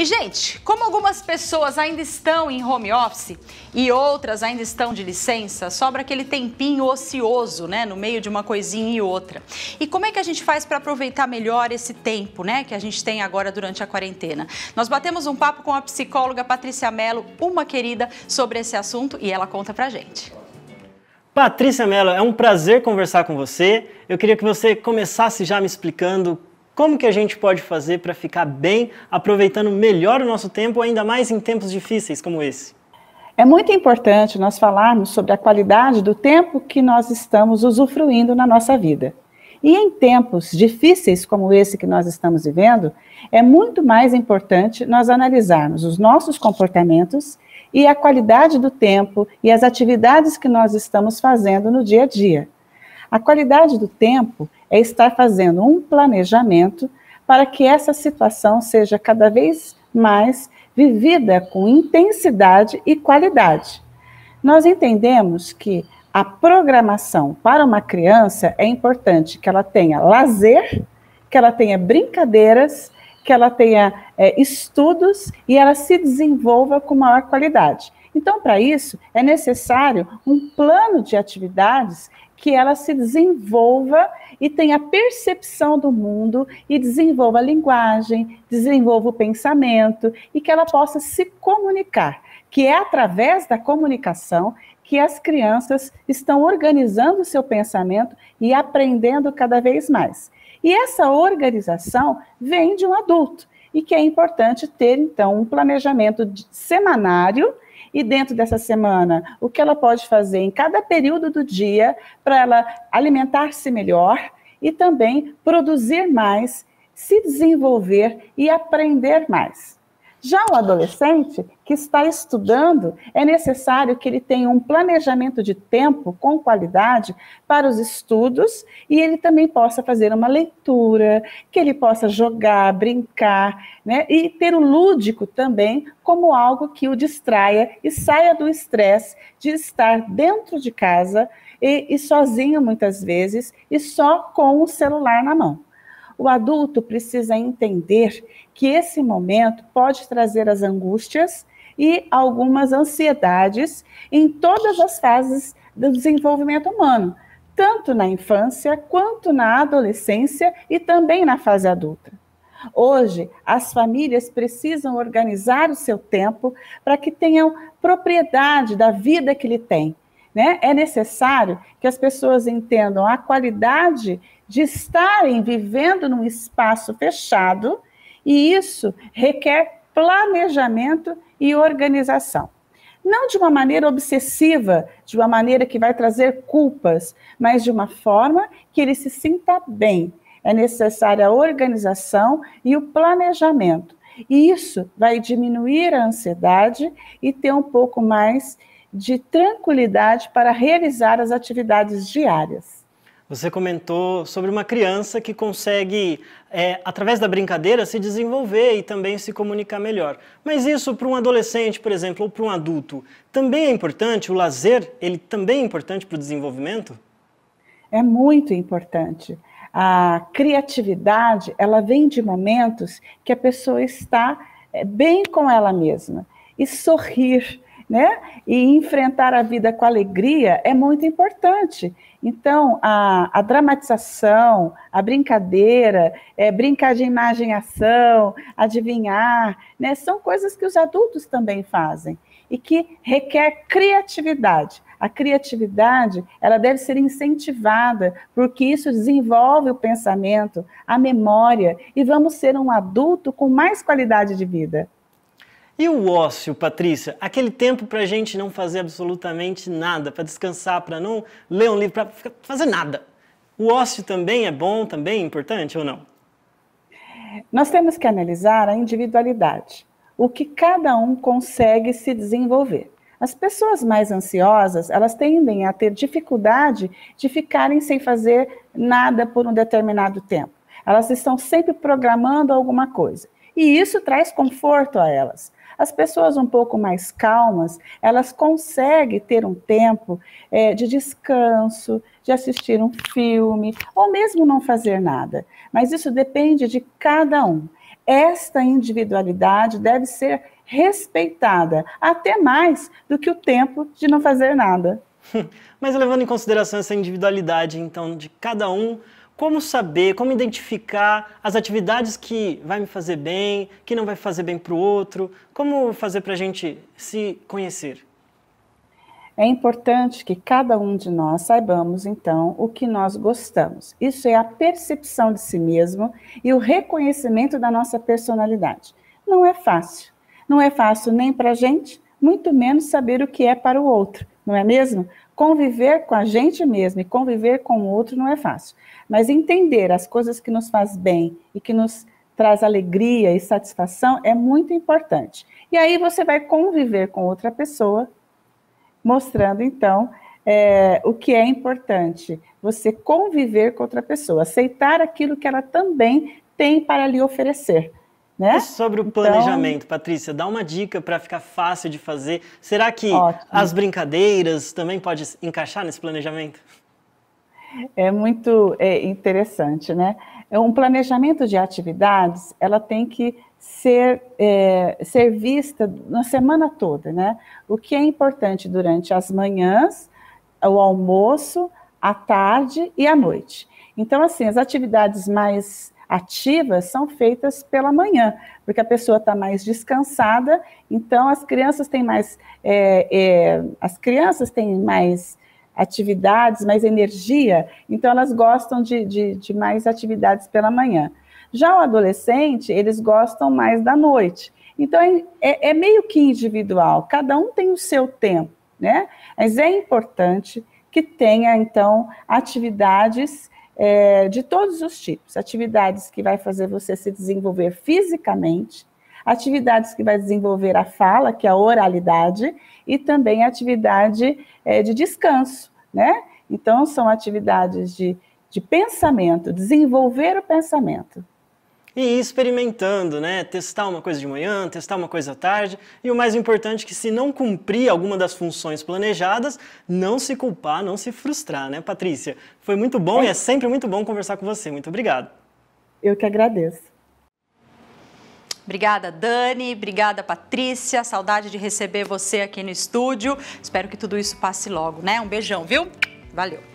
E, gente, como algumas pessoas ainda estão em home office e outras ainda estão de licença, sobra aquele tempinho ocioso, né, no meio de uma coisinha e outra. E como é que a gente faz para aproveitar melhor esse tempo, né, que a gente tem agora durante a quarentena? Nós batemos um papo com a psicóloga Patrícia Mello, uma querida, sobre esse assunto e ela conta pra gente. Patrícia Mello, é um prazer conversar com você. Eu queria que você começasse já me explicando como que a gente pode fazer para ficar bem, aproveitando melhor o nosso tempo, ainda mais em tempos difíceis como esse. É muito importante nós falarmos sobre a qualidade do tempo que nós estamos usufruindo na nossa vida. E em tempos difíceis como esse que nós estamos vivendo, é muito mais importante nós analisarmos os nossos comportamentos e a qualidade do tempo e as atividades que nós estamos fazendo no dia a dia. A qualidade do tempo é estar fazendo um planejamento para que essa situação seja cada vez mais vivida com intensidade e qualidade. Nós entendemos que a programação para uma criança é importante que ela tenha lazer, que ela tenha brincadeiras, que ela tenha estudos e ela se desenvolva com maior qualidade. Então, para isso, é necessário um plano de atividades que ela se desenvolva e tenha percepção do mundo e desenvolva a linguagem, desenvolva o pensamento e que ela possa se comunicar, que é através da comunicação que as crianças estão organizando o seu pensamento e aprendendo cada vez mais. E essa organização vem de um adulto e que é importante ter, então, um planejamento semanário. E dentro dessa semana, o que ela pode fazer em cada período do dia para ela alimentar-se melhor e também produzir mais, se desenvolver e aprender mais. Já o adolescente que está estudando, é necessário que ele tenha um planejamento de tempo com qualidade para os estudos e ele também possa fazer uma leitura, que ele possa jogar, brincar, né? E ter o lúdico também como algo que o distraia e saia do estresse de estar dentro de casa e sozinho muitas vezes e só com o celular na mão. O adulto precisa entender que esse momento pode trazer as angústias e algumas ansiedades em todas as fases do desenvolvimento humano, tanto na infância, quanto na adolescência e também na fase adulta. Hoje, as famílias precisam organizar o seu tempo para que tenham propriedade da vida que ele tem, né? É necessário que as pessoas entendam a qualidade de estarem vivendo num espaço fechado, e isso requer planejamento e organização. Não de uma maneira obsessiva, de uma maneira que vai trazer culpas, mas de uma forma que ele se sinta bem. É necessária a organização e o planejamento. E isso vai diminuir a ansiedade e ter um pouco mais de tranquilidade para realizar as atividades diárias. Você comentou sobre uma criança que consegue, através da brincadeira, se desenvolver e também se comunicar melhor. Mas isso para um adolescente, por exemplo, ou para um adulto, também é importante? O lazer, ele também é importante para o desenvolvimento? É muito importante. A criatividade, ela vem de momentos que a pessoa está bem com ela mesma. E sorrir, né? E enfrentar a vida com alegria é muito importante. Então, a dramatização, a brincadeira, brincar de imagem e ação, adivinhar, né? São coisas que os adultos também fazem e que requer criatividade. A criatividade, ela deve ser incentivada, porque isso desenvolve o pensamento, a memória, e vamos ser um adulto com mais qualidade de vida. E o ócio, Patrícia? Aquele tempo para a gente não fazer absolutamente nada, para descansar, para não ler um livro, para fazer nada. O ócio também é bom, também é importante ou não? Nós temos que analisar a individualidade, o que cada um consegue se desenvolver. As pessoas mais ansiosas, elas tendem a ter dificuldade de ficarem sem fazer nada por um determinado tempo. Elas estão sempre programando alguma coisa. E isso traz conforto a elas. As pessoas um pouco mais calmas, elas conseguem ter um tempo de descanso, de assistir um filme, ou mesmo não fazer nada. Mas isso depende de cada um. Esta individualidade deve ser respeitada, até mais do que o tempo de não fazer nada. Mas levando em consideração essa individualidade, então, de cada um, como saber, como identificar as atividades que vai me fazer bem, que não vai fazer bem para o outro? Como fazer para a gente se conhecer? É importante que cada um de nós saibamos, então, o que nós gostamos. Isso é a percepção de si mesmo e o reconhecimento da nossa personalidade. Não é fácil. Não é fácil nem para a gente, muito menos saber o que é para o outro, não é mesmo? Conviver com a gente mesmo e conviver com o outro não é fácil. Mas entender as coisas que nos faz bem e que nos traz alegria e satisfação é muito importante. E aí você vai conviver com outra pessoa, mostrando, então, o que é importante. Você conviver com outra pessoa, aceitar aquilo que ela também tem para lhe oferecer. Né? E sobre o planejamento, então, Patrícia, dá uma dica para ficar fácil de fazer. Será que as brincadeiras também podem encaixar nesse planejamento? É muito interessante, né? Um planejamento de atividades, ela tem que ser vista na semana toda, né? O que é importante durante as manhãs, o almoço, a tarde e a noite. Então, assim, as atividades mais ativas são feitas pela manhã, porque a pessoa está mais descansada, então as crianças têm mais atividades, mais energia, então elas gostam de mais atividades pela manhã. Já o adolescente, eles gostam mais da noite. Então, é meio que individual, cada um tem o seu tempo, né? Mas é importante que tenha, então, atividades de todos os tipos. Atividades que vai fazer você se desenvolver fisicamente, atividades que vai desenvolver a fala, que é a oralidade, e também atividade de descanso, né? Então, são atividades de pensamento, desenvolver o pensamento. E experimentando, né? Testar uma coisa de manhã, testar uma coisa à tarde. E o mais importante é que, se não cumprir alguma das funções planejadas, não se culpar, não se frustrar, né, Patrícia? Foi muito bom e é sempre muito bom conversar com você. Muito obrigado. Eu que agradeço. Obrigada, Dani. Obrigada, Patrícia. Saudade de receber você aqui no estúdio. Espero que tudo isso passe logo, né? Um beijão, viu? Valeu.